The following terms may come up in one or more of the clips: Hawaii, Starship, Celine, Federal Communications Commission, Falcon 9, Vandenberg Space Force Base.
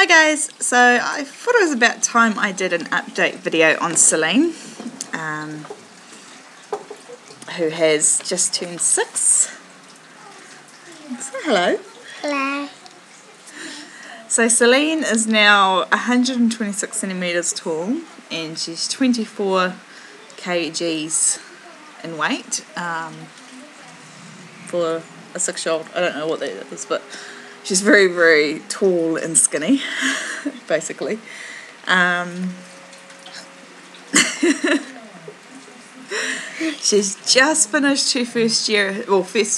Hi guys, so I thought it was about time I did an update video on Celine, who has just turned 6. Say hello. Hello. So Celine is now 126 centimetres tall and she's 24 kgs in weight for a 6-year-old. I don't know what that is, but she's very, very tall and skinny, basically. She's just finished her first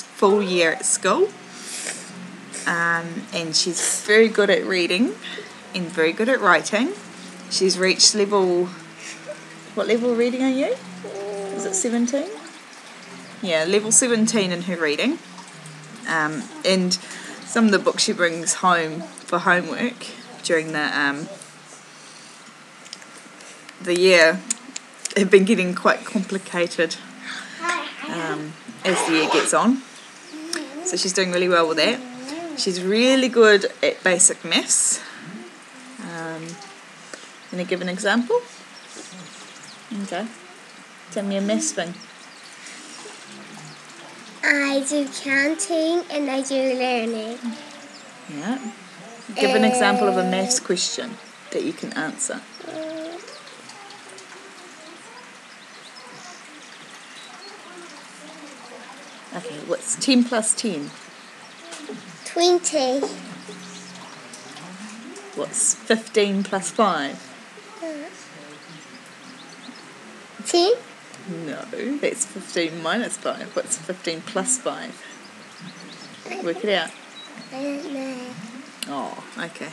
full year at school. And she's very good at reading and very good at writing. She's reached level... What level reading are you? Is it 17? Yeah, level 17 in her reading. And some of the books she brings home for homework during the year have been getting quite complicated as the year gets on. So she's doing really well with that. She's really good at basic maths. Can I give an example? Okay. Tell me a maths thing. I do counting and I do learning. Yeah. Give an example of a maths question that you can answer. Okay, what's 10 plus 10? 20. What's 15 plus 5? 10? No, that's 15 minus 5. What's 15 plus 5? Work it out. I don't know. Oh, okay.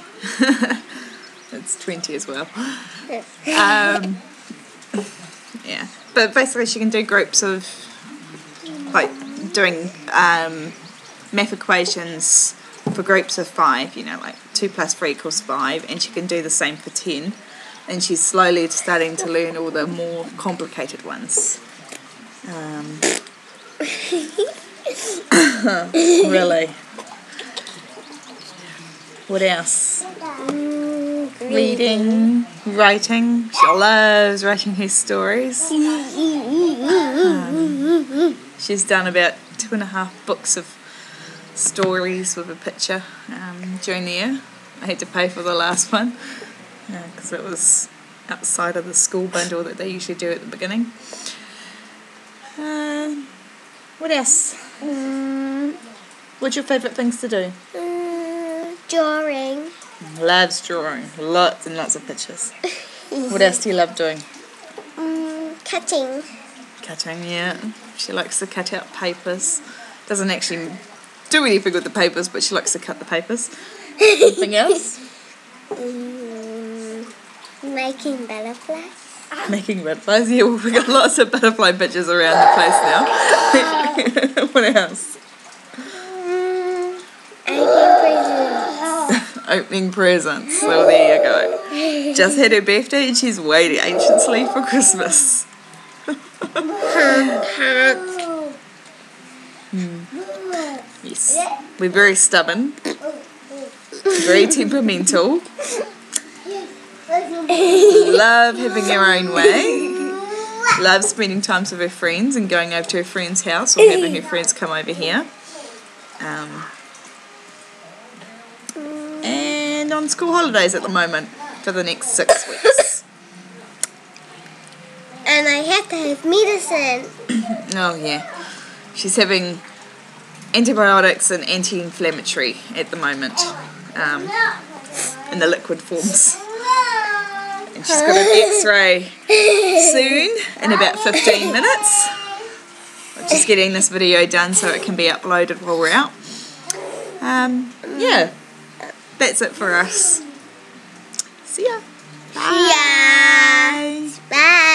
That's 20 as well. Yeah, but basically she can do groups of, like, doing math equations for groups of 5, you know, like 2 plus 3 equals 5, and she can do the same for 10. And she's slowly starting to learn all the more complicated ones. Really? What else? Reading, writing. She loves writing her stories. She's done about 2.5 books of stories with a picture during the year. I had to pay for the last one, because it was outside of the school bundle that they usually do at the beginning. What else? What's your favourite things to do? Drawing. Loves drawing. Lots and lots of pictures. What else do you love doing? Cutting. Cutting, yeah. She likes to cut out papers. Doesn't actually do anything with the papers, but she likes to cut the papers. Anything else? Making butterflies. Making butterflies, yeah. We've got lots of butterfly pictures around the place now. What else? Opening presents. Opening presents. Well, there you go. Just had her birthday and she's waiting anxiously for Christmas. Yes. We're very stubborn. Very temperamental. Love having her own way. Love spending time with her friends and going over to her friend's house or having her friends come over here. And on school holidays at the moment for the next 6 weeks. And I have to have medicine. Oh yeah. She's having antibiotics and anti-inflammatory at the moment in the liquid forms. And she's got an x-ray soon, in about 15 minutes. I'm just getting this video done so it can be uploaded while we're out. Yeah, that's it for us. See ya. Bye. Bye.